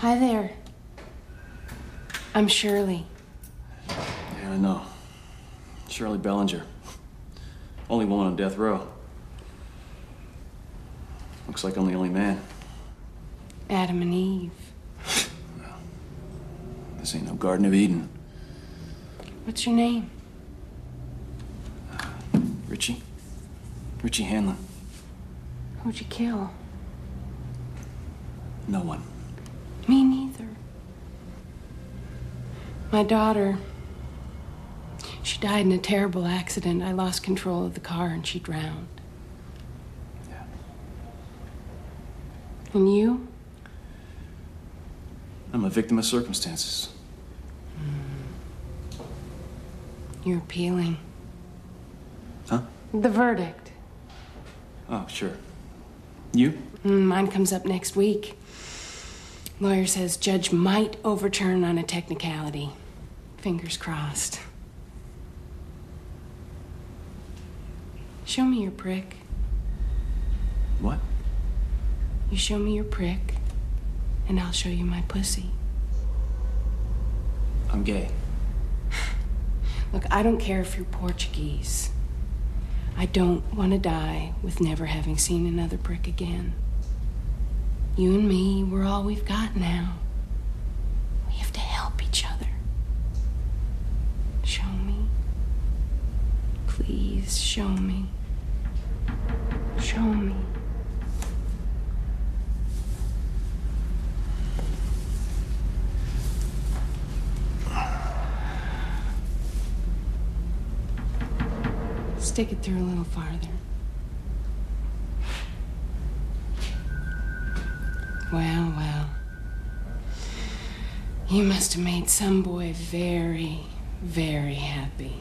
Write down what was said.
Hi there. I'm Shirley. Yeah, I know. Shirley Bellinger. Only woman on death row. Looks like I'm the only man. Adam and Eve. Well, this ain't no Garden of Eden. What's your name? Richie. Richie Hanlon. Who'd you kill? No one. Me neither. My daughter, she died in a terrible accident. I lost control of the car and she drowned. Yeah. And you? I'm a victim of circumstances. Mm. You're appealing. Huh? The verdict. Oh, sure. You? Mine comes up next week. Lawyer says judge might overturn on a technicality. Fingers crossed. Show me your prick. What? You show me your prick, and I'll show you my pussy. I'm gay. Look, I don't care if you're Portuguese. I don't want to die with never having seen another prick again. You and me, we're all we've got now. We have to help each other. Show me. Please show me. Show me. Stick it through a little farther. Well, well. You must have made some boy very, very happy.